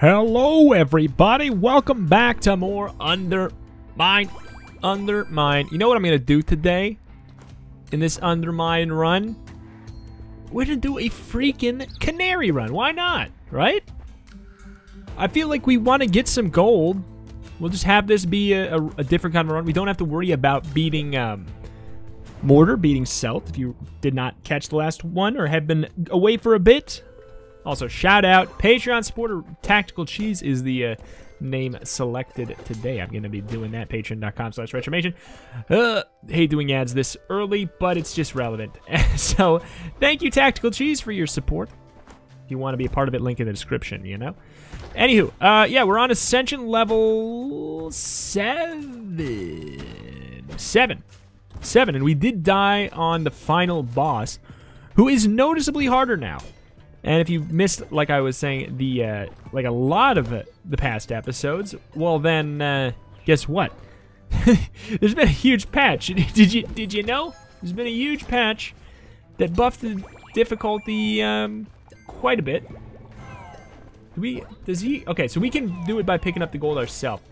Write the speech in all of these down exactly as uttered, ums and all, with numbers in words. Hello everybody, welcome back to more Undermine. Undermine. You know what I'm gonna do today in this Undermine run? We're gonna do a freaking canary run. Why not, right? I feel like we want to get some gold. We'll just have this be a, a, a different kind of run. We don't have to worry about beating um, Mortar, beating Selth, if you did not catch the last one or have been away for a bit. Also, shout out, Patreon supporter Tactical Cheese is the uh, name selected today. I'm going to be doing that, patreon.com slash retromation. Uh, hate doing ads this early, but it's just relevant. So, thank you, Tactical Cheese, for your support. If you want to be a part of it, link in the description, you know? Anywho, uh, yeah, we're on Ascension level seven. Seven. Seven, and we did die on the final boss, who is noticeably harder now. And if you missed, like I was saying, the uh, like a lot of the, the past episodes, well then, uh, guess what? There's been a huge patch. Did you did you know? There's been a huge patch that buffed the difficulty um, quite a bit. Do we does he? Okay, so we can do it by picking up the gold ourselves.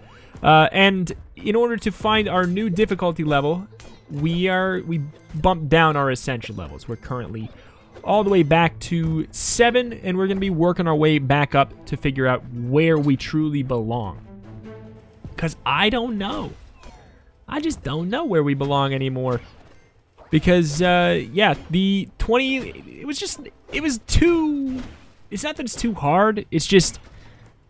Uh, and in order to find our new difficulty level, we are we bumped down our Ascension levels. We're currently all the way back to seven, and we're going to be working our way back up to figure out where we truly belong. Because I don't know. I just don't know where we belong anymore. Because, uh, yeah, the twenty, it was just, it was too, it's not that it's too hard, it's just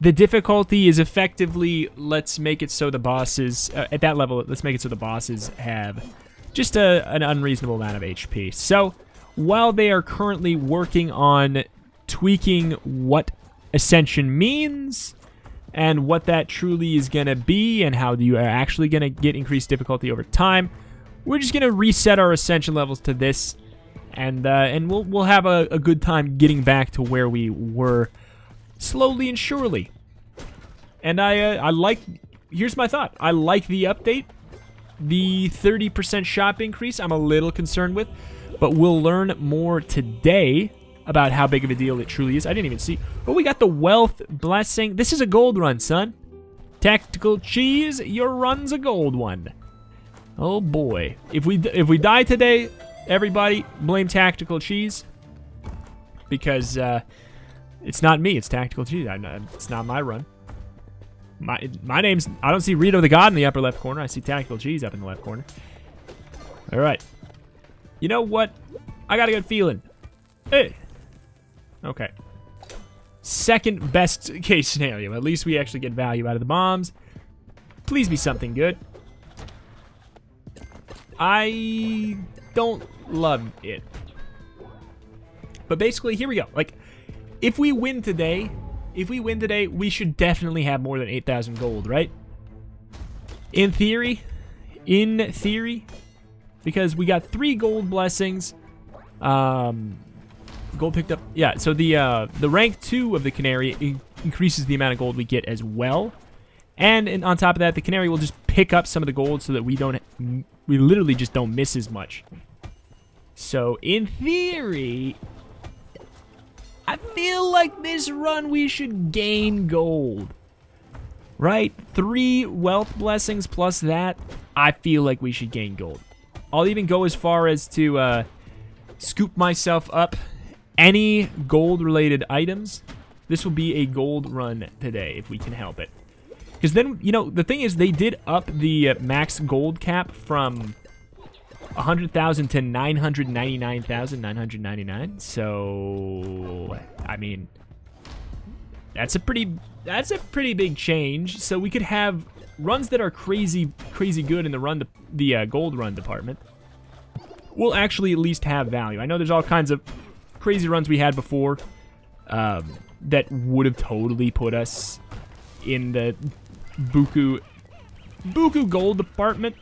the difficulty is effectively, let's make it so the bosses, uh, at that level, let's make it so the bosses have just a, an unreasonable amount of H P. So, while they are currently working on tweaking what Ascension means and what that truly is going to be and how you are actually going to get increased difficulty over time, we're just going to reset our Ascension levels to this, and uh, and we'll we'll have a, a good time getting back to where we were slowly and surely. And I uh, I like, here's my thought, I like the update, the thirty percent shop increase. I'm a little concerned with. But we'll learn more today about how big of a deal it truly is. I didn't even see. Oh, we got the wealth blessing. This is a gold run, son. Tactical Cheese, your run's a gold one. Oh boy. If we if we die today, everybody blame Tactical Cheese, because uh, it's not me. It's Tactical Cheese. I, it's not my run. My my name's. I don't see Rito the God in the upper left corner. I see Tactical Cheese up in the left corner. All right. You know what? I got a good feeling. Hey. Okay. Second best case scenario. At least we actually get value out of the bombs. Please be something good. I don't love it. But basically, here we go. Like, if we win today, if we win today, we should definitely have more than eight thousand gold, right? In theory, in theory... Because we got three gold blessings, um, gold picked up. Yeah, so the uh, the rank two of the canary in increases the amount of gold we get as well, and, and on top of that, the canary will just pick up some of the gold so that we don't, we literally just don't miss as much. So in theory, I feel like this run we should gain gold, right? Three wealth blessings plus that, I feel like we should gain gold. I'll even go as far as to uh, scoop myself up any gold-related items. This will be a gold run today, if we can help it. Because then, you know, the thing is, they did up the uh, max gold cap from one hundred thousand to nine hundred ninety-nine thousand nine hundred ninety-nine. So, I mean, that's a pretty that's a pretty big change. So we could have runs that are crazy, crazy good in the run, the, the uh, gold run department will actually at least have value. I know there's all kinds of crazy runs we had before um, that would have totally put us in the Buku, Buku gold department.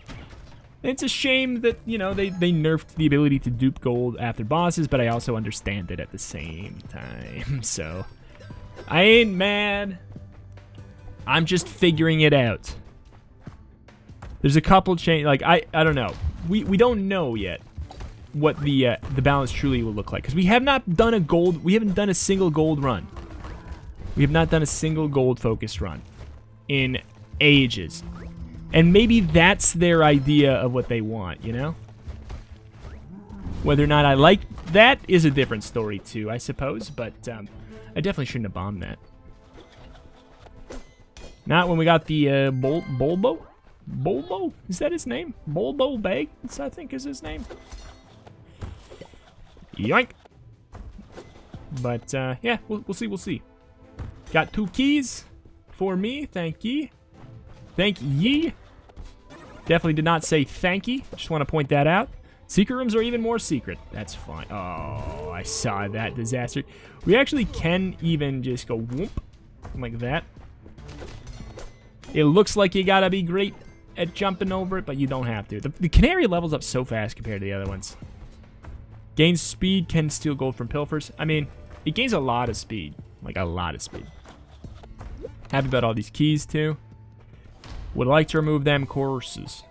It's a shame that, you know, they, they nerfed the ability to dupe gold after bosses, but I also understand it at the same time. So, I ain't mad. I'm just figuring it out. There's a couple change, like I, I don't know. We we don't know yet what the uh, the balance truly will look like, because we have not done a gold. We haven't done a single gold run. We have not done a single gold focused run in ages. And maybe that's their idea of what they want, you know? Whether or not I like that is a different story too, I suppose, but um, I definitely shouldn't have bombed that. Not when we got the uh, Bul Bulbo? Bulbo? Is that his name? Bulbo Bag, I think is his name. Yoink! But uh, yeah, we'll, we'll see, we'll see. Got two keys for me, thank ye. Thank ye. Definitely did not say thank ye. Just want to point that out. Secret rooms are even more secret. That's fine. Oh, I saw that disaster. We actually can even just go whoop like that. It looks like you gotta be great at jumping over it, but you don't have to. The, the canary levels up so fast compared to the other ones. Gains speed, can steal gold from pilfers. I mean, it gains a lot of speed. Like a lot of speed. Happy about all these keys too. Would like to remove them courses.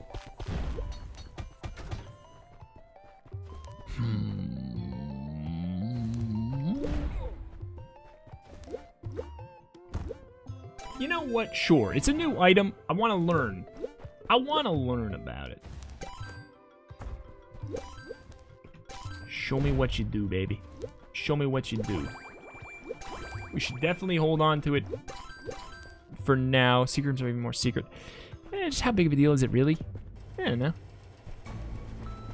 Hmm. You know what? Sure, it's a new item. I want to learn. I want to learn about it. Show me what you do, baby. Show me what you do. We should definitely hold on to it. For now, secret rooms are even more secret. Eh, just how big of a deal is it really? I don't know.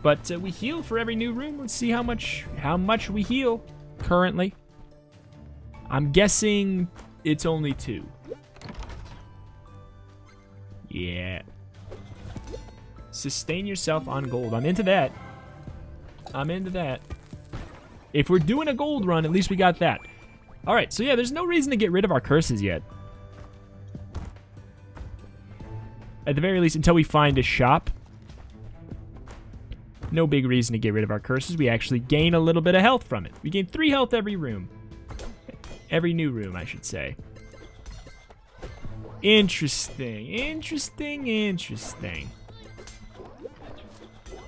But uh, we heal for every new room. Let's see how much how much we heal currently. I'm guessing it's only two. Yeah. Sustain yourself on gold. I'm into that. I'm into that. If we're doing a gold run, at least we got that. All right. So yeah, there's no reason to get rid of our curses yet. At the very least, until we find a shop. No big reason to get rid of our curses. We actually gain a little bit of health from it. We gain three health every room. Every new room, I should say. Interesting, interesting, interesting.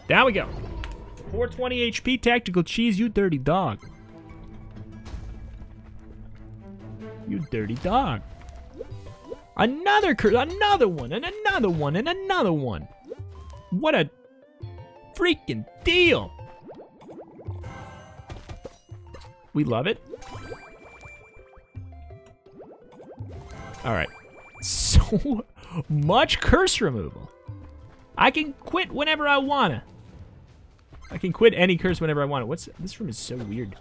There we go. four twenty H P, Tactical Cheese, you dirty dog. You dirty dog. Another curse, another one, and another one, and another one. What a freaking deal. We love it. All right, so much curse removal. I can quit whenever I wanna. I can quit any curse whenever I wanna. What's, this room is so weird.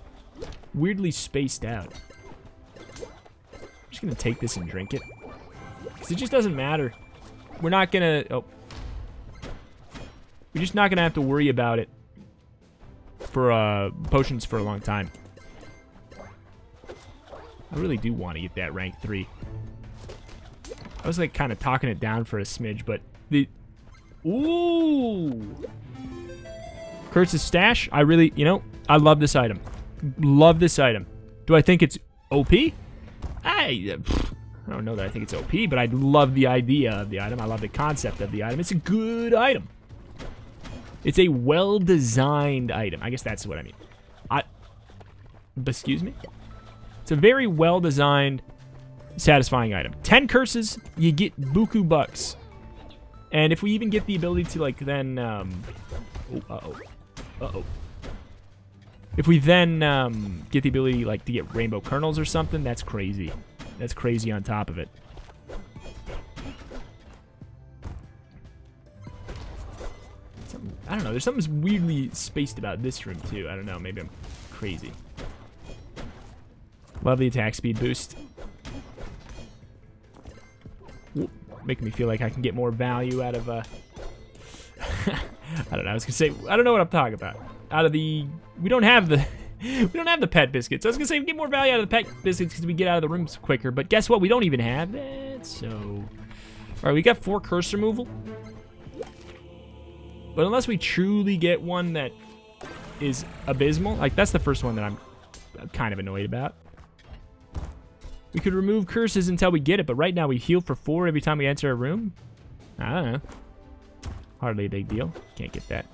Weirdly spaced out. I'm just gonna take this and drink it. Because it just doesn't matter. We're not gonna... Oh. We're just not gonna have to worry about it. For, uh, potions for a long time. I really do want to get that rank three. I was, like, kind of talking it down for a smidge, but... the Ooh! Kurtz's Stash. I really... You know, I love this item. Love this item. Do I think it's O P? I... Uh, I don't know that I think it's O P, but I love the idea of the item. I love the concept of the item. It's a good item. It's a well-designed item. I guess that's what I mean. I, excuse me? It's a very well-designed, satisfying item. ten curses, you get buku bucks. And if we even get the ability to, like, then, um... Oh, uh-oh. Uh-oh. If we then, um, get the ability, like, to get rainbow kernels or something, that's crazy. That's crazy on top of it. Something, I don't know. There's something weirdly spaced about this room, too. I don't know. Maybe I'm crazy. Love the attack speed boost. Ooh, making me feel like I can get more value out of... Uh, I don't know. I was going to say... I don't know what I'm talking about. Out of the... We don't have the... We don't have the pet biscuits. I was going to say we get more value out of the pet biscuits because we get out of the rooms quicker. But guess what? We don't even have that, so... All right, we got four curse removal. But unless we truly get one that is abysmal... Like, that's the first one that I'm kind of annoyed about. We could remove curses until we get it, but right now we heal for four every time we enter a room. I don't know. Hardly a big deal. Can't get that.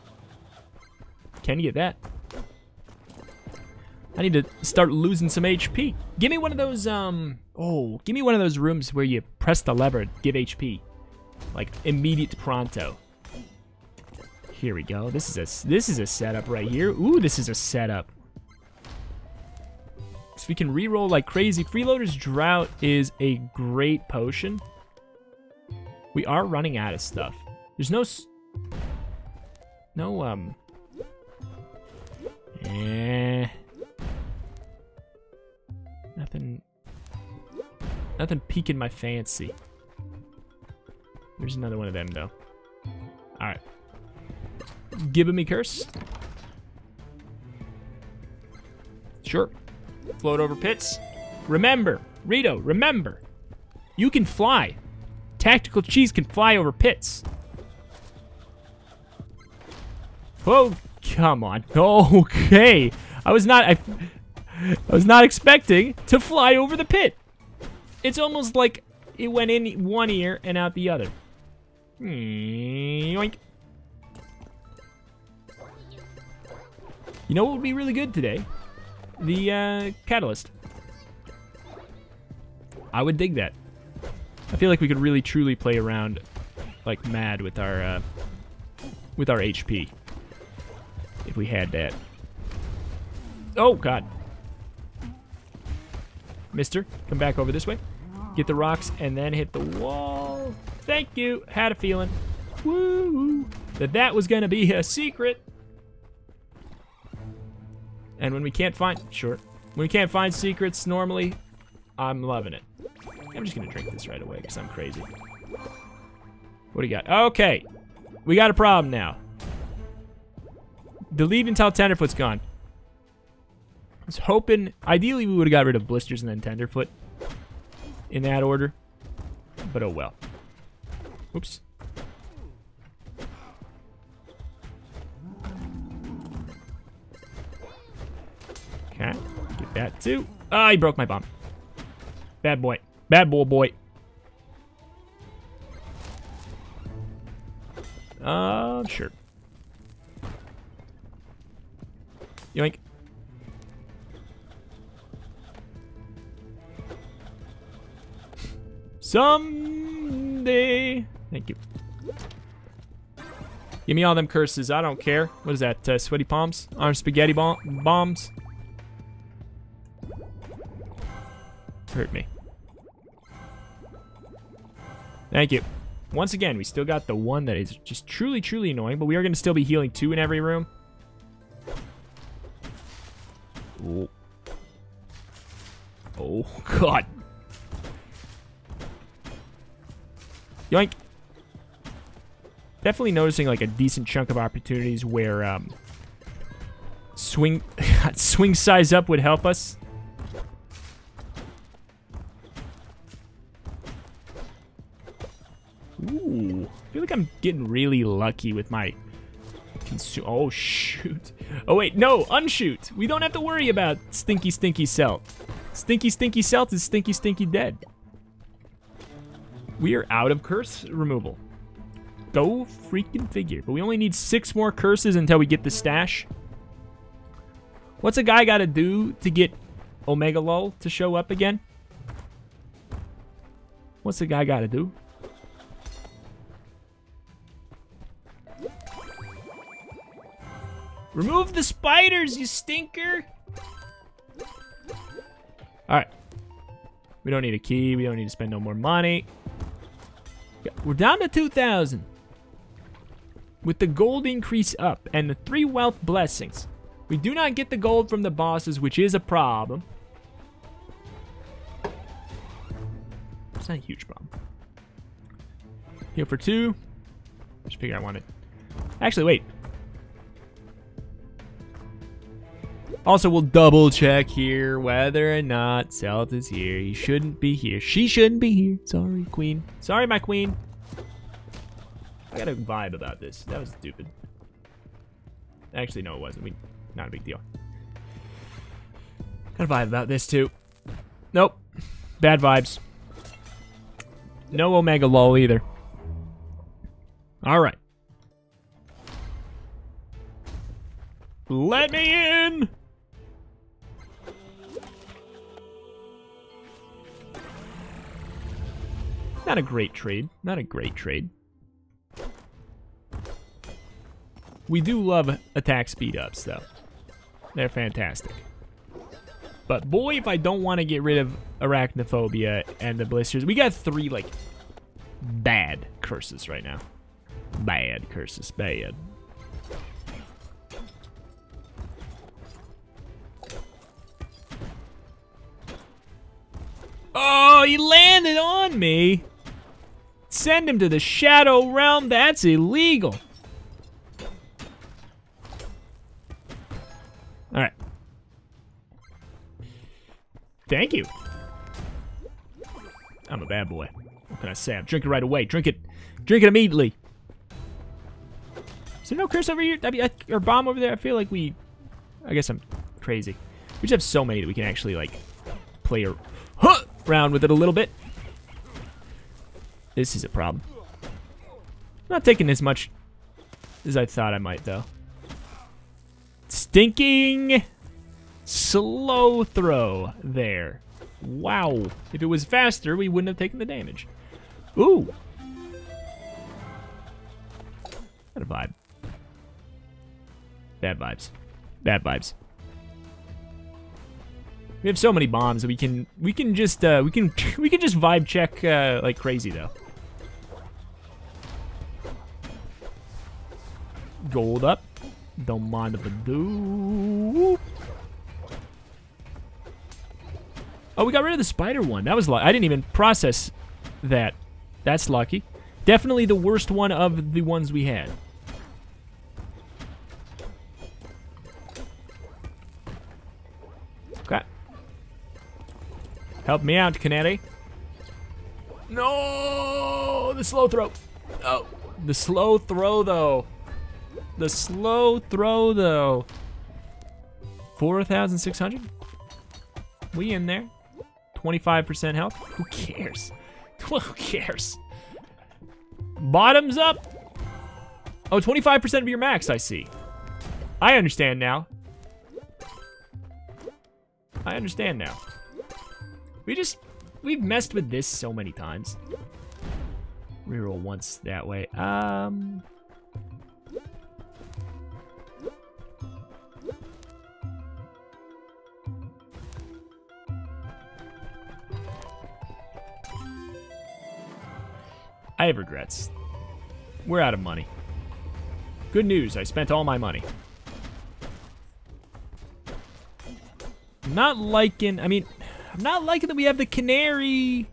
Can you get that? I need to start losing some H P. Give me one of those, um, oh, give me one of those rooms where you press the lever and give H P. Like, immediate pronto. Here we go. This is a, this is a setup right here. Ooh, this is a setup. So we can reroll like crazy. Freeloader's Drought is a great potion. We are running out of stuff. There's no, no, um, eh, nothing, nothing piquing my fancy. There's another one of them though. All right, giving me curse. Sure. Float over pits. Remember, Rito, remember, you can fly. Tactical Cheese can fly over pits. Oh, come on. Okay. I was not, I, I was not expecting to fly over the pit. It's almost like it went in one ear and out the other. Yoink. You know what would be really good today? The uh, catalyst. I would dig that. I feel like we could really truly play around like mad with our uh, with our H P if we had that. Oh god, Mister, come back over this way. Get the rocks and then hit the wall. Thank you. Had a feeling. Woo! That that was gonna be a secret. And when we can't find, sure, when we can't find secrets normally, I'm loving it. I'm just gonna drink this right away because I'm crazy. What do you got? Okay, we got a problem now. Delete until Tenderfoot's gone. I was hoping, ideally we would've got rid of blisters and then Tenderfoot in that order, but oh well. Oops. Okay, get that too. Ah, oh, he broke my bomb. Bad boy. Bad bull boy. Uh, sure. Yoink. Someday. Thank you. Give me all them curses. I don't care. What is that? Uh, sweaty palms? Arm spaghetti bomb bombs? Hurt me. Thank you. Once again, we still got the one that is just truly, truly annoying, but we are going to still be healing two in every room. Oh. Oh, God. Yoink. Definitely noticing, like, a decent chunk of opportunities where, um... Swing... swing size up would help us. Ooh, I feel like I'm getting really lucky with my consu- oh, shoot. Oh, wait, no, unshoot. We don't have to worry about stinky, stinky Celt. Stinky, stinky Celt is stinky, stinky dead. We are out of curse removal. Go freaking figure. But we only need six more curses until we get the stash. What's a guy got to do to get Omega Lull to show up again? What's a guy got to do? Remove the spiders, you stinker! Alright. We don't need a key. We don't need to spend no more money. We're down to two thousand. With the gold increase up and the three wealth blessings. We do not get the gold from the bosses, which is a problem. It's not a huge problem. Heal for two. I just figured I wanted. Actually, wait. Also, we'll double check here whether or not Selth is here. He shouldn't be here. She shouldn't be here. Sorry, queen. Sorry, my queen. I got a vibe about this. That was stupid. Actually, no, it wasn't. We, not a big deal. Got a vibe about this, too. Nope. Bad vibes. No Omega Lull either. All right. Let me in! Not a great trade. Not a great trade. We do love attack speed ups, though. They're fantastic. But boy, if I don't want to get rid of Arachnophobia and the blisters. We got three, like, bad curses right now. Bad curses. Bad. Oh, he landed on me. Send him to the Shadow Realm. That's illegal. All right. Thank you. I'm a bad boy. What can I say? I'm drinking right away. Drink it. Drink it immediately. Is there no curse over here? I mean, I, or bomb over there? I feel like we... I guess I'm crazy. We just have so many that we can actually, like, play a... Huh! Round with it a little bit. This is a problem. I'm not taking as much as I thought I might, though. Stinking... slow throw there. Wow. If it was faster, we wouldn't have taken the damage. Ooh. What a vibe. Bad vibes. Bad vibes. We have so many bombs that we can we can just uh, we can we can just vibe check uh, like crazy though. Gold up. Don't mind if I do. Oh, we got rid of the spider one. That was lucky. I didn't even process that. That's lucky. Definitely the worst one of the ones we had. Okay. Help me out, Canary. No! The slow throw. Oh. The slow throw, though. The slow throw, though. four thousand six hundred? We in there. twenty-five percent health. Who cares? Who cares? Bottoms up. Oh, twenty-five percent of your max, I see. I understand now. I understand now. We just, we've messed with this so many times. Reroll once that way. Um... I have regrets. We're out of money. Good news, I spent all my money. I'm not liking, I mean, I'm not liking that we have the Canary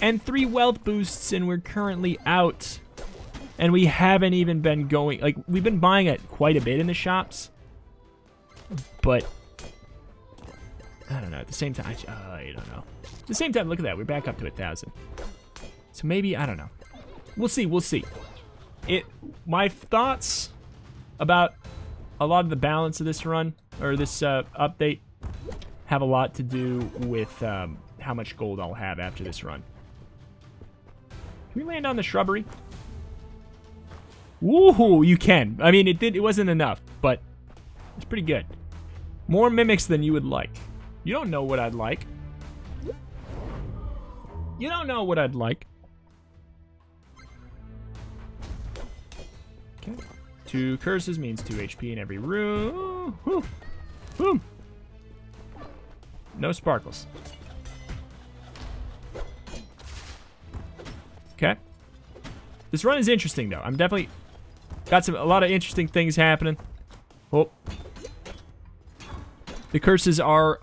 and three wealth boosts and we're currently out and we haven't even been going, like, we've been buying it quite a bit in the shops, but I don't know, at the same time, I, uh, I don't know. At the same time, look at that, we're back up to a thousand. So maybe, I don't know. We'll see, we'll see. It, my thoughts about a lot of the balance of this run, or this uh, update, have a lot to do with um, how much gold I'll have after this run. Can we land on the shrubbery? Woohoo, you can. I mean, it, did, it wasn't enough, but it's pretty good. More mimics than you would like. You don't know what I'd like. You don't know what I'd like. Okay. Two curses means two H P in every room. Woo. Boom. No sparkles. Okay. This run is interesting though. I'm definitely got some a lot of interesting things happening. Oh. The curses are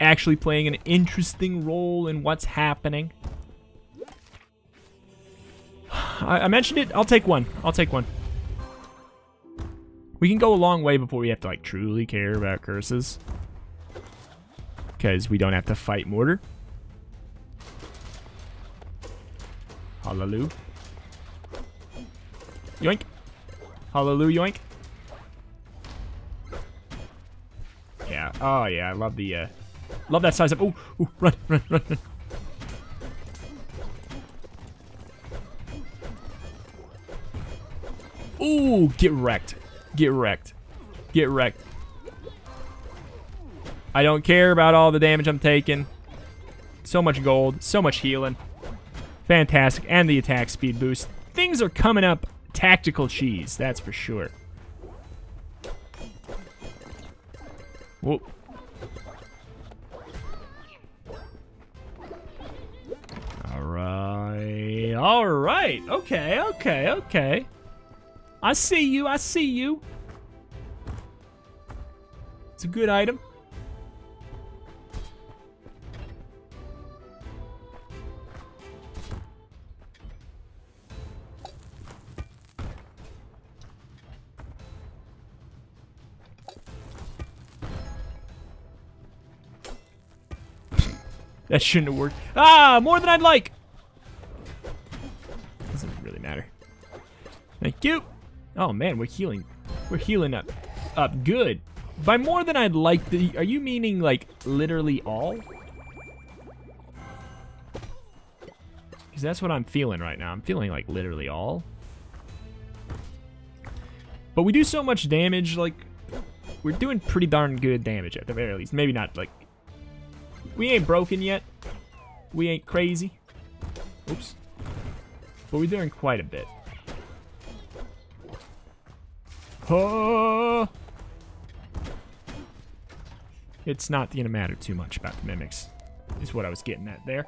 actually playing an interesting role in what's happening. I, I mentioned it. I'll take one. I'll take one. We can go a long way before we have to, like, truly care about curses. Because we don't have to fight Mortar. Hallelujah. Yoink. Hallelujah, yoink. Yeah. Oh, yeah. I love the, uh... love that size up. Oh, run, run, run, run. Ooh, get wrecked. Get wrecked. Get wrecked. I don't care about all the damage I'm taking. So much gold. So much healing. Fantastic. And the attack speed boost. Things are coming up Tactical Cheese, that's for sure. Whoa. Alright. Alright. Okay, okay, okay. I see you, I see you. It's a good item. That shouldn't have worked. Ah, more than I'd like. Doesn't really matter. Thank you. Oh man, we're healing. We're healing up. Up good. By more than I'd like, the, are you meaning like literally all? Because that's what I'm feeling right now. I'm feeling like literally all. But we do so much damage, like we're doing pretty darn good damage at the very least. Maybe not like, we ain't broken yet. We ain't crazy. Oops. But we're doing quite a bit. Oh! It's not gonna matter too much about the mimics, is what I was getting at there.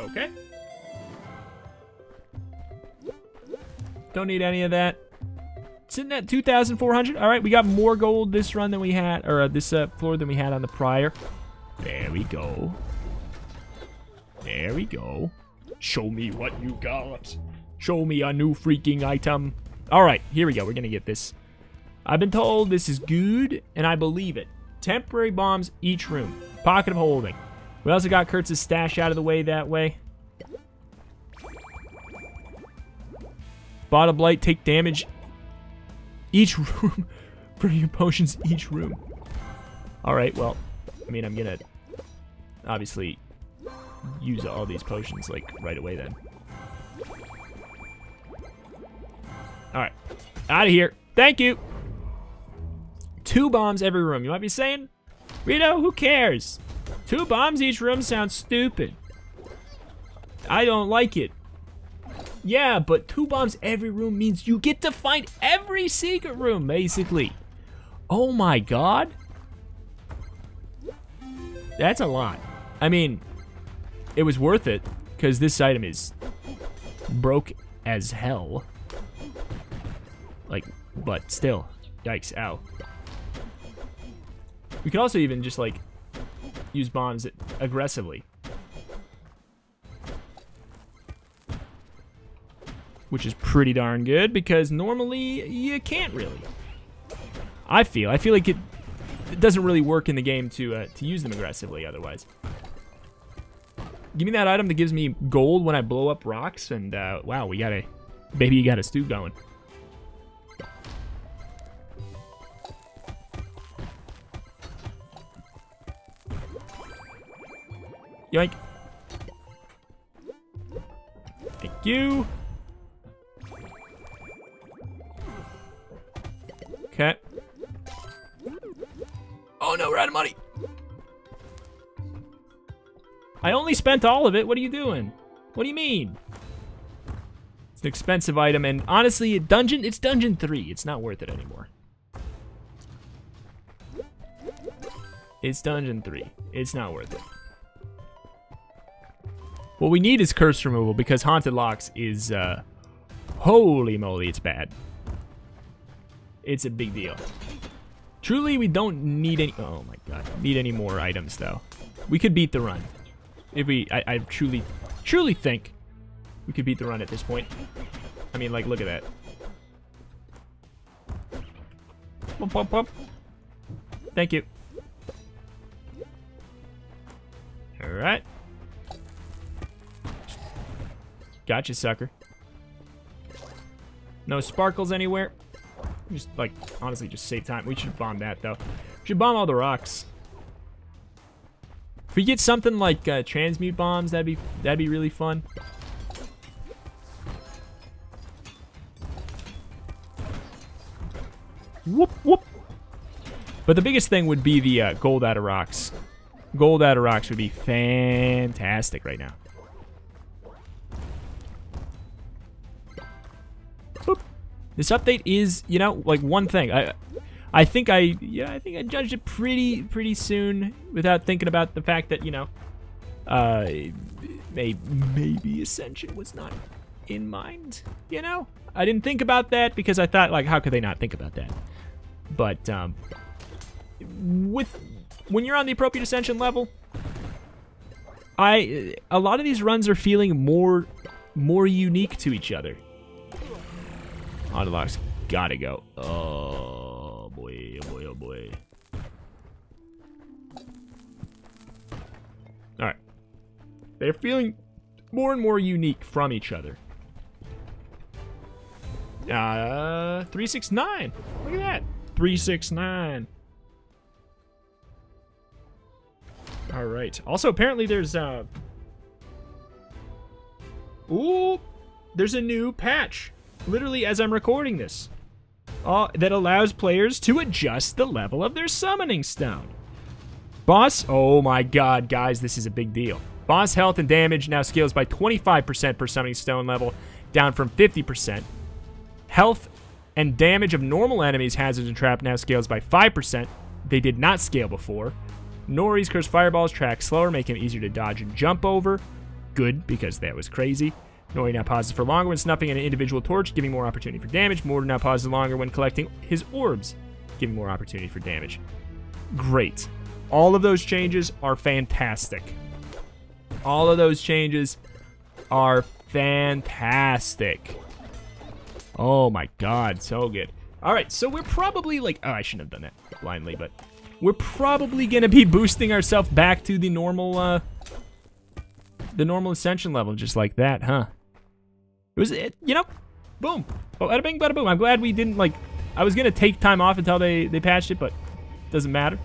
Okay. Don't need any of that. Sitting at two thousand four hundred. All right, we got more gold this run than we had, or uh, this uh, floor than we had on the prior. There we go. There we go. Show me what you got. Show me a new freaking item. All right, here we go. We're gonna get this. I've been told this is good, and I believe it. Temporary bombs each room. Pocket of Holding. We also got Kurtz's Stash out of the way that way. Bottled Blight, take damage each room for your potions each room. All right, well, I mean, I'm gonna obviously use all these potions like right away then. All right, out of here. Thank you. Two bombs every room. You might be saying, Rito, who cares? Two bombs each room sounds stupid. I don't like it. Yeah, but two bombs every room means you get to find every secret room, basically. Oh my god. That's a lot. I mean, it was worth it, because this item is broke as hell. Like, but still. Yikes, ow. We could also even just, like, use bombs aggressively. Which is pretty darn good, because normally you can't really. I feel. I feel like it, it doesn't really work in the game to uh, to use them aggressively otherwise. Give me that item that gives me gold when I blow up rocks, and uh, wow, we got a... Baby, you got a stew going. Yoink. Thank you. Okay. Oh no, we're out of money. I only spent all of it. What are you doing? What do you mean? It's an expensive item, and honestly, dungeon, it's dungeon three. It's not worth it anymore. It's dungeon three. It's not worth it. What we need is curse removal, because haunted locks is uh holy moly, it's bad. It's a big deal. Truly, we don't need any... Oh, my God. Need any more items, though. We could beat the run. If we... I, I truly, truly think we could beat the run at this point. I mean, like, look at that. Pop, pop, pop. Thank you. All right. Gotcha, sucker. No sparkles anywhere. Just, like, honestly, just save time. We should bomb that, though. We should bomb all the rocks. If we get something like uh, transmute bombs, that'd be, that'd be really fun. Whoop, whoop. But the biggest thing would be the uh, gold out of rocks. Gold out of rocks would be fantastic right now. Boop. This update is, you know, like one thing. I, I think I, yeah, I think I judged it pretty, pretty soon without thinking about the fact that, you know, uh, maybe, maybe Ascension was not in mind. You know, I didn't think about that because I thought, like, how could they not think about that? But um, with when you're on the appropriate Ascension level, I a lot of these runs are feeling more, more unique to each other. Autolock's gotta go. Oh boy, oh boy, oh boy. Alright. They're feeling more and more unique from each other. Uh, three six nine. Look at that. three six nine. Alright. Also, apparently there's, uh... ooh! There's a new patch. Literally as I'm recording this, uh, that allows players to adjust the level of their summoning stone. Boss, oh my god, guys, this is a big deal. Boss health and damage now scales by twenty-five percent per summoning stone level, down from fifty percent. Health and damage of normal enemies, hazards, and trap now scales by five percent. They did not scale before. Nori's cursed fireballs track slower, making it easier to dodge and jump over. Good, because that was crazy. Nori now pauses for longer when snuffing an individual torch, giving more opportunity for damage. Mortar now pauses longer when collecting his orbs, giving more opportunity for damage. Great. All of those changes are fantastic. All of those changes are fantastic. Oh my god, so good. Alright, so we're probably like... oh, I shouldn't have done that blindly, but... we're probably going to be boosting ourselves back to the normal... Uh, the normal Ascension level, just like that, huh? It was it, you know, boom. Oh, bada bing, bada boom. I'm glad we didn't, like, I was gonna take time off until they, they patched it, but doesn't matter.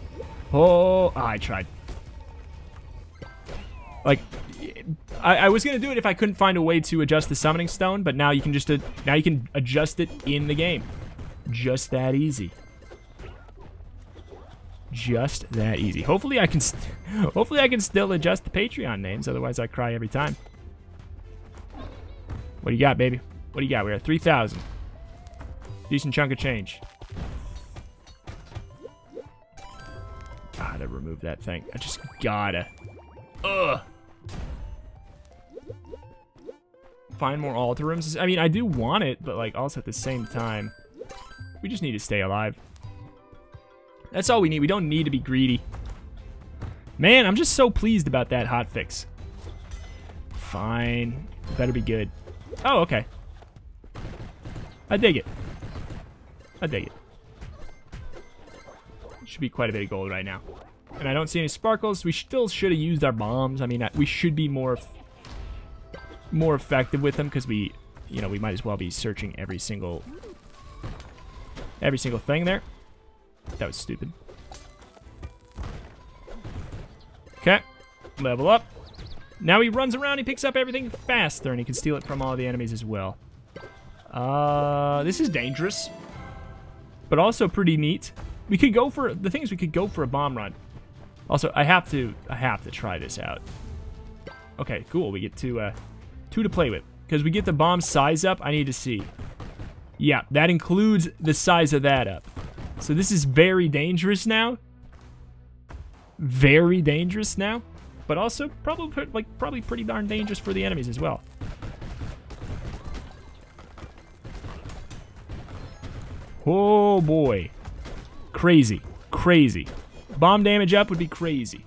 Oh, oh, I tried. Like, I, I was gonna do it if I couldn't find a way to adjust the summoning stone, but now you can just, uh, now you can adjust it in the game. Just that easy. Just that easy. Hopefully I can, st hopefully I can still adjust the Patreon names. Otherwise I cry every time. What do you got, baby? What do you got? We're at three thousand. Decent chunk of change. Gotta remove that thing. I just gotta. Ugh. Find more altar rooms. I mean, I do want it, but like also at the same time, we just need to stay alive. That's all we need. We don't need to be greedy. Man, I'm just so pleased about that hotfix. Fine. Better be good. Oh, okay. I dig it. I dig it. Should be quite a bit of gold right now. And I don't see any sparkles. We still should have used our bombs. I mean, we should be more, more effective with them because we, you know, we might as well be searching every single, every single thing there. That was stupid. Okay. Level up. Now he runs around. He picks up everything faster, and he can steal it from all the enemies as well. Uh, this is dangerous, but also pretty neat. We could go for the things. We could go for a bomb run. Also, I have to. I have to try this out. Okay, cool. We get two, uh, two to play with because we get the bomb size up. I need to see. Yeah, that includes the size of that up. So this is very dangerous now. Very dangerous now, but also probably like probably pretty darn dangerous for the enemies as well. Oh boy, crazy, crazy. Bomb damage up would be crazy.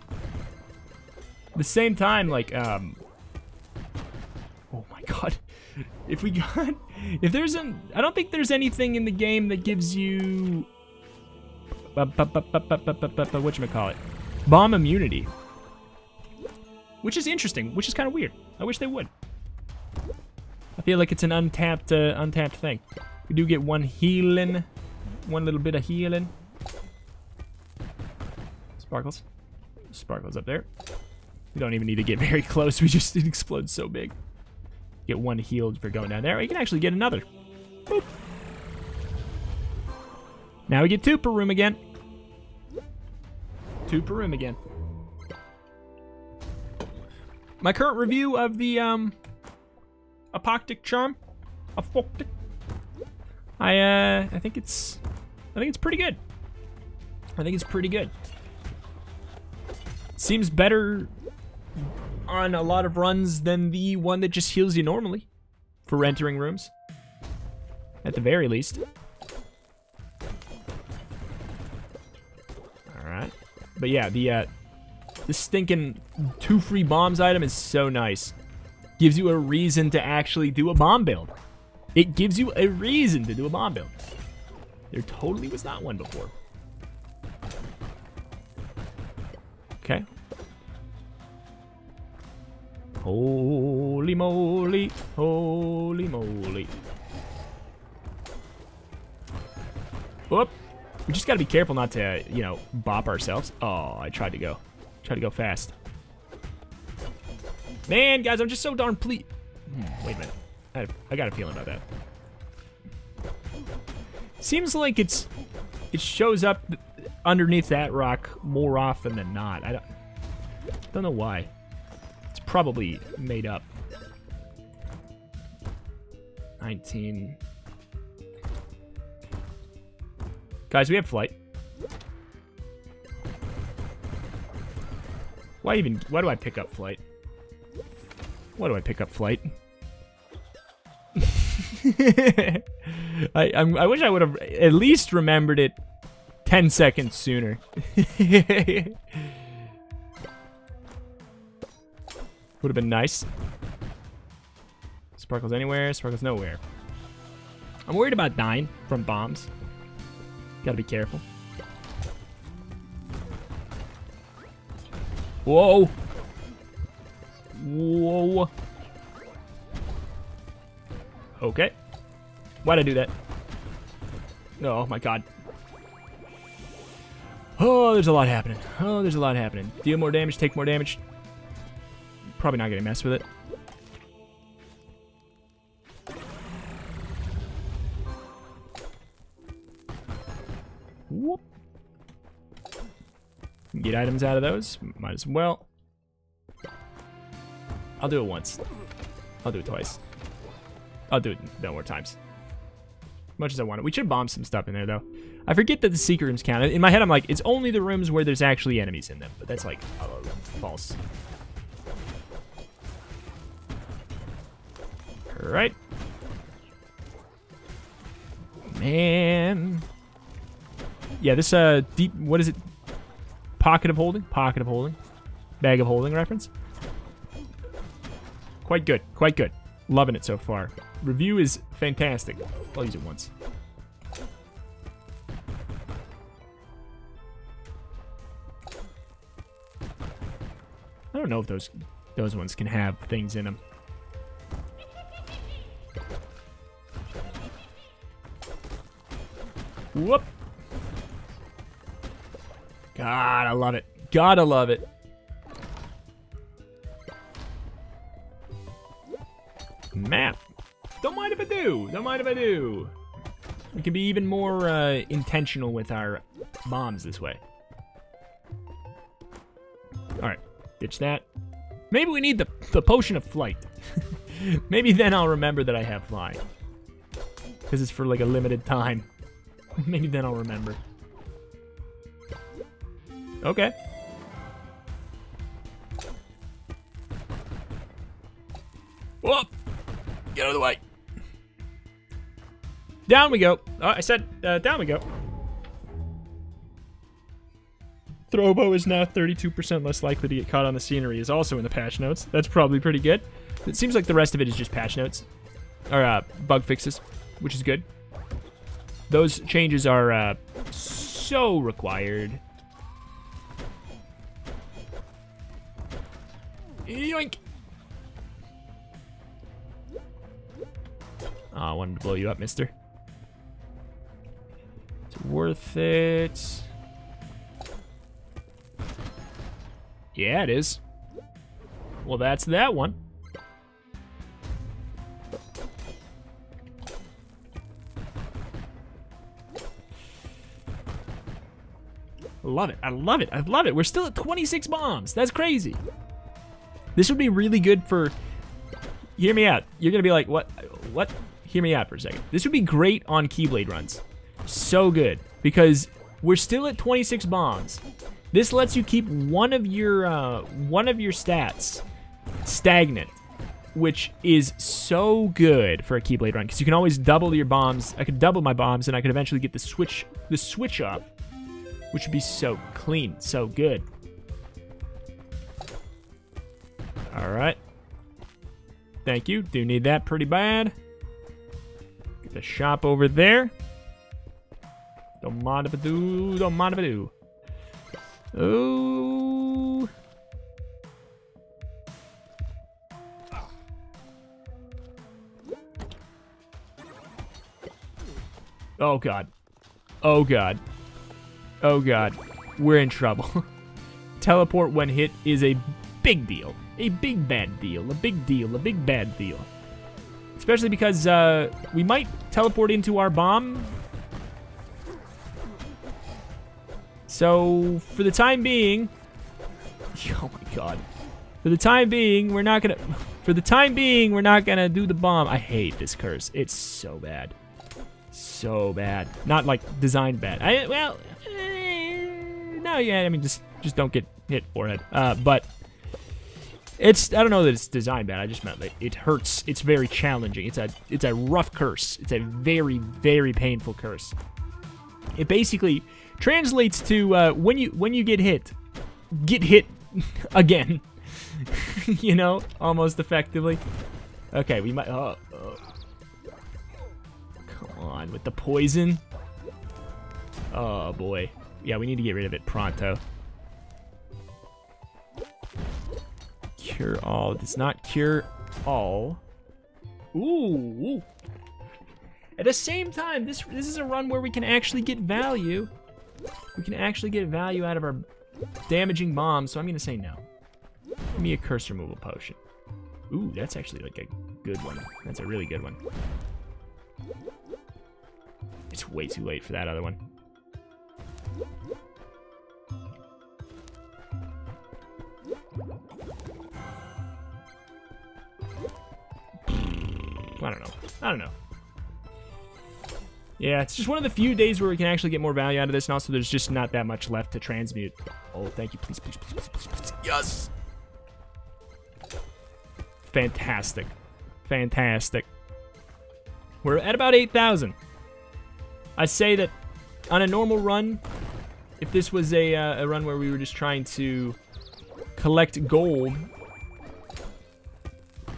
At the same time, like um. Oh my god, if we got if there's an I don't think there's anything in the game that gives you. Whatchamacallit? Bomb immunity. Which is interesting, which is kind of weird. I wish they would. I feel like it's an untapped uh, untapped thing. We do get one healing. One little bit of healing. Sparkles. Sparkles up there. We don't even need to get very close. We just, it explodes so big. Get one healed for going down there. We can actually get another. Boop. Now we get two per room again. Two per room again. My current review of the um, Apoptic Charm, Apoptic. I uh, I think it's, I think it's pretty good. I think it's pretty good. Seems better on a lot of runs than the one that just heals you normally for entering rooms, at the very least. All right, but yeah, the uh, this stinking two free bombs item is so nice. Gives you a reason to actually do a bomb build. It gives you a reason to do a bomb build. There totally was not one before. Okay. Holy moly, holy moly. Whoop. We just gotta be careful not to, you know, bop ourselves. Oh, I tried to go. Try to go fast. Man, guys, I'm just so darn pleased. Hmm, wait a minute. I, I got a feeling about that. Seems like it's it shows up underneath that rock more often than not. I don't, don't know why. It's probably made up. nineteen. Guys, we have flight. Why even, why do I pick up flight? Why do I pick up flight? I, I'm, I wish I would have at least remembered it ten seconds sooner. Would have been nice. Sparkles anywhere, sparkles nowhere. I'm worried about dying from bombs. Gotta be careful. Whoa. Whoa. Okay. Why'd I do that? Oh my god. Oh, there's a lot happening. Oh, there's a lot happening. Deal more damage, take more damage. Probably not gonna mess with it. Whoop. Get items out of those. Might as well. I'll do it once. I'll do it twice. I'll do it no more times. As much as I want it. We should bomb some stuff in there, though. I forget that the secret rooms count. In my head, I'm like, it's only the rooms where there's actually enemies in them. But that's, like, oh, false. All right. Man. Yeah, this, uh, deep, what is it? Pocket of Holding? Pocket of Holding. Bag of Holding reference. Quite good. Quite good. Loving it so far. Review is fantastic. I'll use it once. I don't know if those those ones can have things in them. Whoop. God, I love it. Gotta love it. Map. Don't mind if I do. Don't mind if I do. We can be even more uh, intentional with our bombs this way. Alright. Ditch that. Maybe we need the, the potion of flight. Maybe then I'll remember that I have flying. Because it's for like a limited time. Maybe then I'll remember. Okay. Whoa! Get out of the way. Down we go. Oh, I said uh, down we go. Throwbow is now thirty-two percent less likely to get caught on the scenery is also in the patch notes. That's probably pretty good. It seems like the rest of it is just patch notes. Or uh, bug fixes, which is good. Those changes are uh, so required. Yoink! Oh, I wanted to blow you up, mister. It's worth it. Yeah, it is. Well, that's that one. Love it. I love it. I love it. We're still at twenty-six bombs. That's crazy. This would be really good for... Hear me out. You're going to be like, what? What? Hear me out for a second. This would be great on Keyblade runs. So good. Because we're still at twenty-six bombs. This lets you keep one of your uh, one of your stats stagnant, which is so good for a Keyblade run because you can always double your bombs. I could double my bombs and I could eventually get the switch the switch up, which would be so clean, so good. All right. Thank you. Do need that pretty bad. Get the shop over there. Don't mind if I do. Don't mind if I do. Oh. Oh god. Oh god. Oh god. We're in trouble. Teleport when hit is a big deal. A big bad deal. A big deal. A big bad deal. Especially because uh, we might teleport into our bomb. So, for the time being... Oh my god. For the time being, we're not gonna... For the time being, we're not gonna do the bomb. I hate this curse. It's so bad. So bad. Not, like, designed bad. I, well... Eh, no, yeah, I mean, just just don't get hit forehead. Uh, but... It's... I don't know that it's designed bad. I just meant that it hurts. It's very challenging. It's a, it's a rough curse. It's a very, very painful curse. It basically... translates to uh, when you when you get hit, get hit again, you know, almost effectively. Okay, we might. Oh, oh, come on with the poison. Oh boy, yeah, we need to get rid of it pronto. Cure all does not cure all. Ooh. At the same time, this this is a run where we can actually get value. We can actually get value out of our damaging bombs, so I'm gonna say no. Give me a curse removal potion. Ooh, that's actually like a good one. That's a really good one. It's way too late for that other one. I don't know. I don't know. Yeah, it's just one of the few days where we can actually get more value out of this, and also there's just not that much left to transmute. Oh, thank you, please, please, please, please, please, please. Yes! Fantastic. Fantastic. We're at about eight thousand. I say that on a normal run, if this was a, uh, a run where we were just trying to collect gold,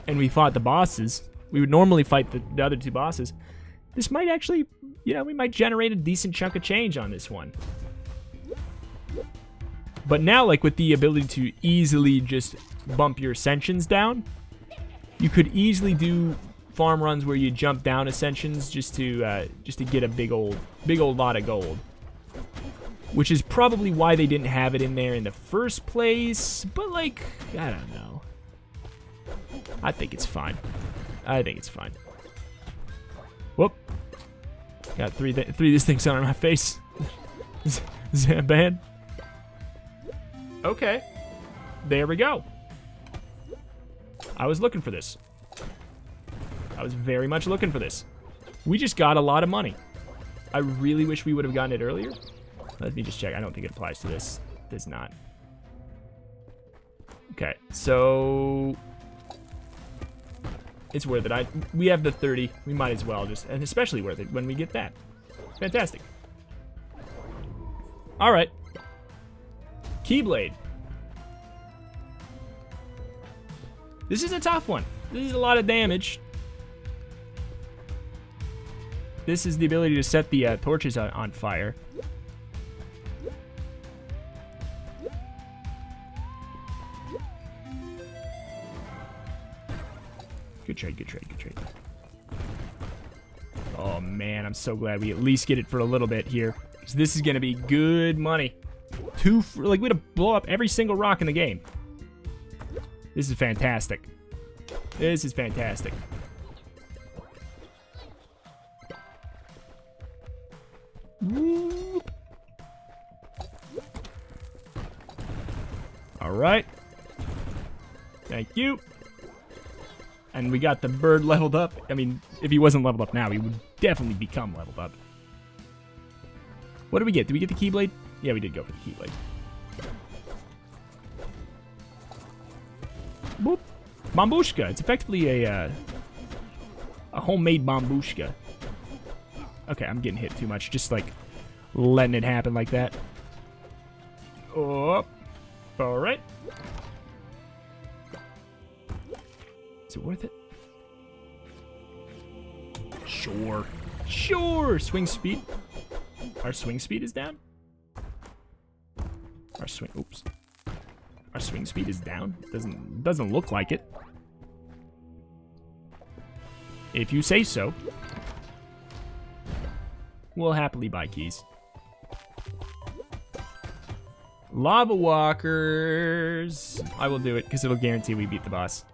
and we fought the bosses, we would normally fight the, the other two bosses. This might actually, you know, we might generate a decent chunk of change on this one. But now, like, with the ability to easily just bump your Ascensions down, you could easily do farm runs where you jump down Ascensions just to uh, just to get a big old, big old lot of gold. Which is probably why they didn't have it in there in the first place, but, like, I don't know. I think it's fine. I think it's fine. Whoop. Got three th three of these things on my face. Is, is that bad? Okay. There we go. I was looking for this. I was very much looking for this. We just got a lot of money. I really wish we would have gotten it earlier. Let me just check. I don't think it applies to this. It does not. Okay. So... it's worth it. I we have the thirty. We might as well just, and especially worth it when we get that. Fantastic. All right. Keyblade. This is a tough one. This is a lot of damage. This is the ability to set the uh, torches on, on fire. Good trade, good trade, good trade. Oh, man, I'm so glad we at least get it for a little bit here. Because this is going to be good money. Two, like, we're going to blow up every single rock in the game. This is fantastic. This is fantastic. Whoop. Alright. Thank you. And we got the bird leveled up. I mean, if he wasn't leveled up now, he would definitely become leveled up. What did we get? Did we get the Keyblade? Yeah, we did go for the Keyblade. Boop. Bambushka. It's effectively a, uh, a homemade Bambushka. Okay, I'm getting hit too much. Just, like, letting it happen like that. Oh. Alright. Is it worth it? Sure. Sure! Swing speed. Our swing speed is down? Our swing... Oops. Our swing speed is down? Doesn't... Doesn't look like it. If you say so. We'll happily buy keys. Lava walkers! I will do it, because it'll guarantee we beat the boss.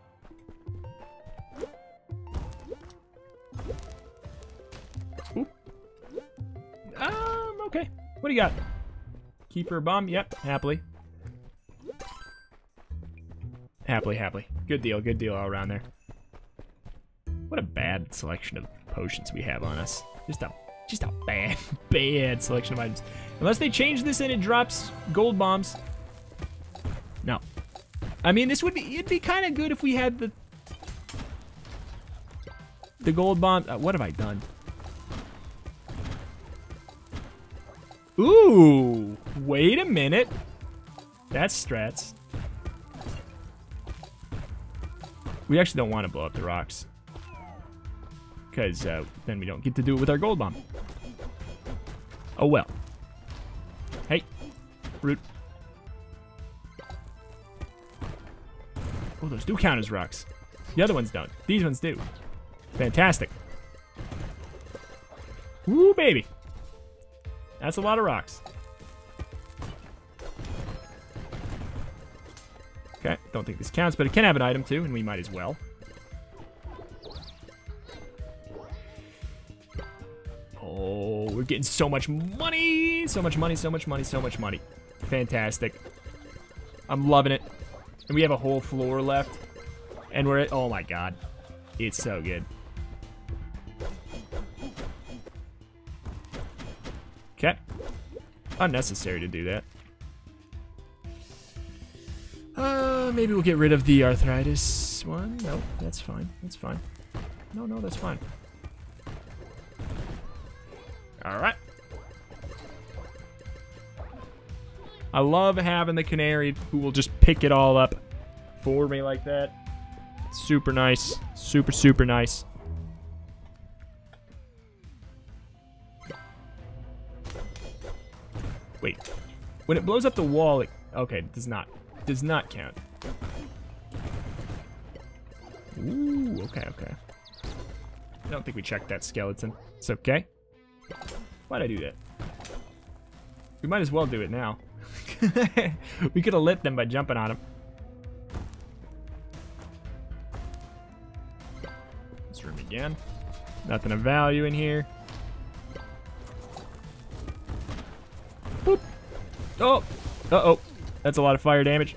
Um, okay. What do you got? Keeper bomb? Yep, happily. Happily, happily. Good deal, good deal all around there. What a bad selection of potions we have on us. Just a just a bad, bad selection of items. Unless they change this and it drops gold bombs. No. I mean, this would be, it'd be kind of good if we had the... The gold bomb. Uh, what have I done? Ooh, wait a minute. That's strats. We actually don't want to blow up the rocks. Because uh, then we don't get to do it with our gold bomb. Oh well. Hey, root. Oh, those do count as rocks. The other ones don't. These ones do. Fantastic. Ooh, baby. That's a lot of rocks. Okay, don't think this counts, but it can have an item too, and we might as well. Oh, we're getting so much money! So much money, so much money, so much money. Fantastic. I'm loving it. And we have a whole floor left. And we're at, oh my god. It's so good. Okay. Unnecessary to do that. Uh, maybe we'll get rid of the arthritis one. No, that's fine. That's fine. No, no, that's fine. Alright. I love having the canary who will just pick it all up for me like that. Super nice. Super, super nice. Wait, when it blows up the wall, it, okay, it does not, does not count. Ooh, okay, okay. I don't think we checked that skeleton. It's okay. Why'd I do that? We might as well do it now. We could have lit them by jumping on them. This room again. Nothing of value in here. Boop. Oh, uh-oh. That's a lot of fire damage.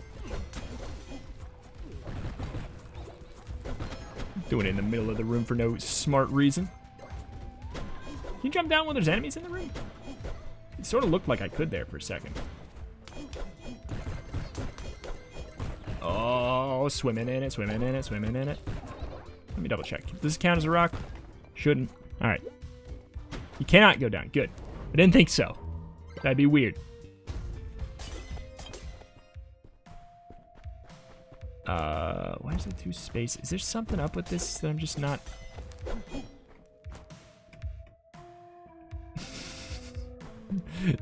Doing it in the middle of the room for no smart reason. Can you jump down when there's enemies in the room? It sort of looked like I could there for a second. Oh, swimming in it, swimming in it, swimming in it. Let me double check. Does this count as a rock? Shouldn't. All right. You cannot go down. Good. I didn't think so. That'd be weird. Uh, why is there two space? Is there something up with this that I'm just not...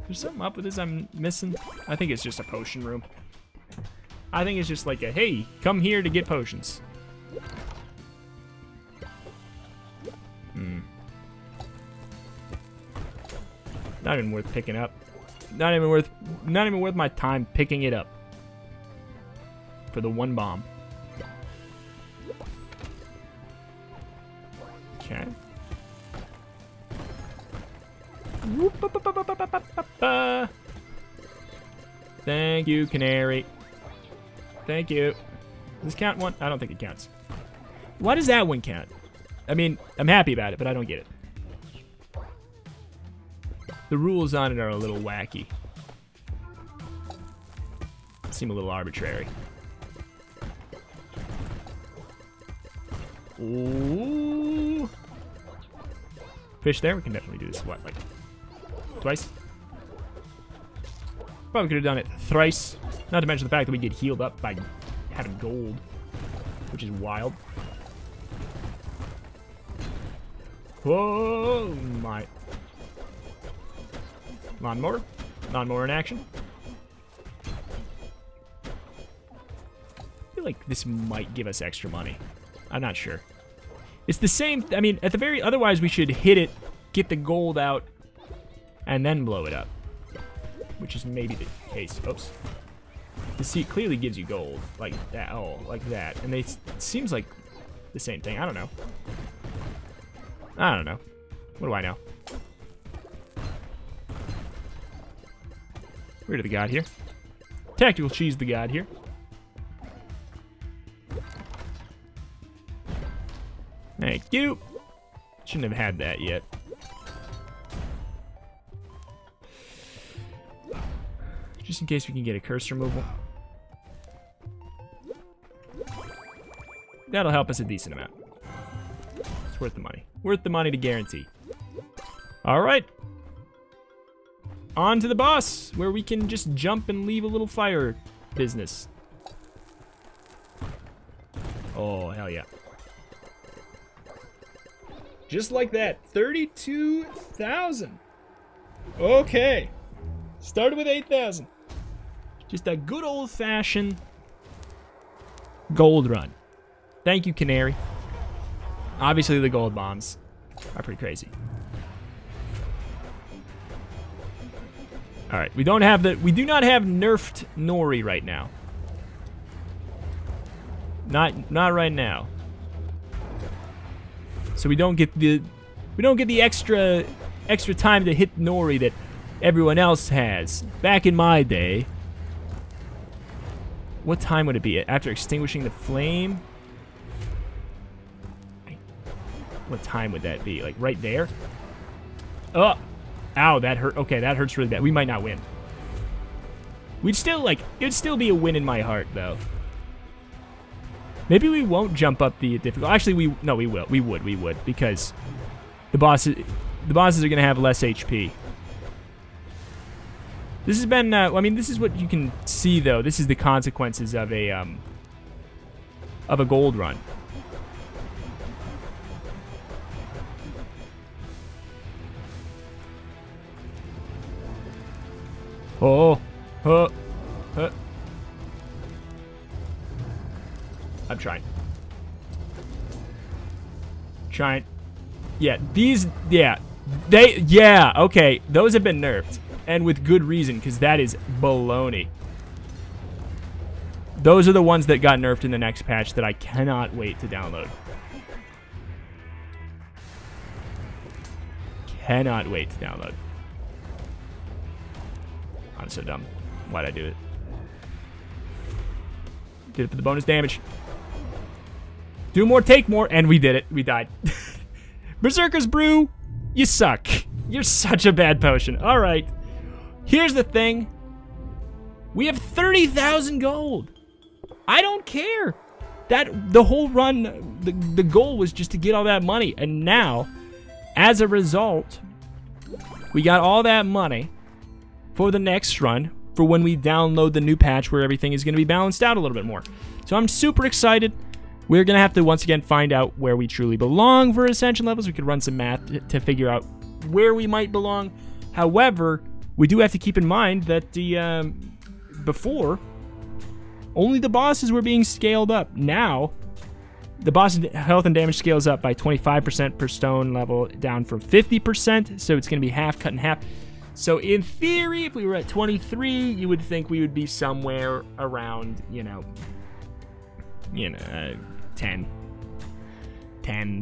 There's something up with this I'm missing. I think it's just a potion room. I think it's just like a, hey, come here to get potions. Hmm. Not even worth picking up. Not even worth, not even worth my time picking it up. For the one bomb. Okay. Thank you, canary. Thank you. Does this count one? I don't think it counts. Why does that one count? I mean, I'm happy about it, but I don't get it. The rules on it are a little wacky. Seem a little arbitrary. Ooh. Fish there? We can definitely do this, what, like, twice? Probably could have done it thrice. Not to mention the fact that we get healed up by having gold, which is wild. Oh my. Lawnmower. Lawnmower in action. I feel like this might give us extra money. I'm not sure. It's the same, I mean, at the very, otherwise we should hit it, get the gold out, and then blow it up. Which is maybe the case. Oops. The seat clearly gives you gold, like that, oh, like that. And they, it seems like the same thing, I don't know. I don't know. What do I know? We're to the god here. Tactical Cheese the god here. Thank you. Shouldn't have had that yet. Just in case we can get a curse removal. That'll help us a decent amount. It's worth the money. Worth the money to guarantee. Alright. On to the boss, where we can just jump and leave a little fire business. Oh, hell yeah. Just like that, thirty-two thousand. Okay. Started with eight thousand. Just a good old-fashioned gold run. Thank you, Canary. Obviously, the gold bombs are pretty crazy. All right, we don't have the we do not have nerfed Nori right now. Not not right now. So we don't get the we don't get the extra extra time to hit Nori that everyone else has. Back in my day, what time would it be after extinguishing the flame? What time would that be? Like right there? Oh. Ow, that hurt. Okay, that hurts really bad. We might not win. We'd still, like, it'd still be a win in my heart, though. Maybe we won't jump up the difficult. Actually, we, no, we will. We would, we would, because the bosses, the bosses are going to have less H P. This has been, uh, I mean, this is what you can see, though. This is the consequences of a, um, of a gold run. Oh, oh, oh, I'm trying. Trying. Yeah, these, yeah. They, yeah, okay. Those have been nerfed. And with good reason, because that is baloney. Those are the ones that got nerfed in the next patch that I cannot wait to download. Cannot wait to download. I'm so dumb. Why'd I do it? Did it for the bonus damage. Do more, take more, and we did it. We died. Berserker's Brew, you suck. You're such a bad potion. All right. Here's the thing. We have thirty thousand gold. I don't care. That the whole run, the, the goal was just to get all that money. And now, as a result, we got all that money for the next run, for when we download the new patch where everything is gonna be balanced out a little bit more. So I'm super excited. We're gonna have to once again find out where we truly belong for Ascension levels. We could run some math to figure out where we might belong. However, we do have to keep in mind that the um, before, only the bosses were being scaled up. Now, the boss health and damage scales up by twenty-five percent per stone level, down from fifty percent, so it's gonna be half, cut in half. So in theory, if we were at twenty-three, you would think we would be somewhere around, you know, you know, uh, ten,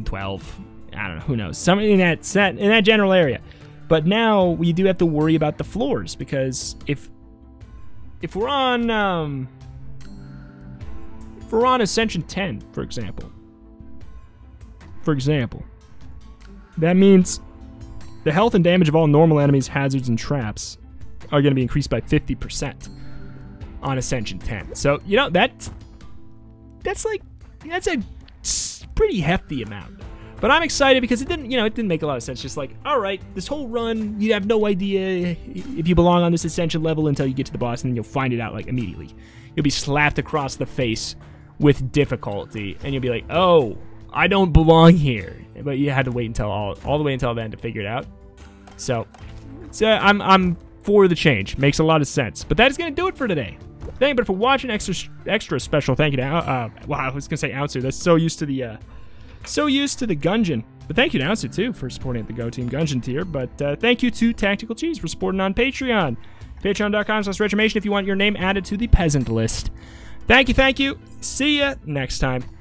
twelve, I don't know, who knows, something in that set, in that general area. But now we do have to worry about the floors, because if if we're on um, we're on Ascension ten, for example. For example. That means the health and damage of all normal enemies, hazards, and traps are going to be increased by fifty percent on Ascension ten. So, you know, that's, that's like, that's a pretty hefty amount. But I'm excited because it didn't, you know, it didn't make a lot of sense. Just like, all right, this whole run, you have no idea if you belong on this Ascension level until you get to the boss, and then you'll find it out, like, immediately. You'll be slapped across the face with difficulty, and you'll be like, oh, I don't belong here. But you had to wait until all, all the way until then to figure it out. So, so I'm, I'm for the change. Makes a lot of sense. But that is going to do it for today. Thank you, but for watching, extra, extra special thank you to, uh, wow, I was going to say Ouncer. That's so used to the, uh, so used to the Gungeon. But thank you to Ouncer, too, for supporting at the Go Team Gungeon tier. But uh, thank you to Tactical Cheese for supporting on Patreon. Patreon dot com slash Retromation if you want your name added to the peasant list. Thank you, thank you. See ya next time.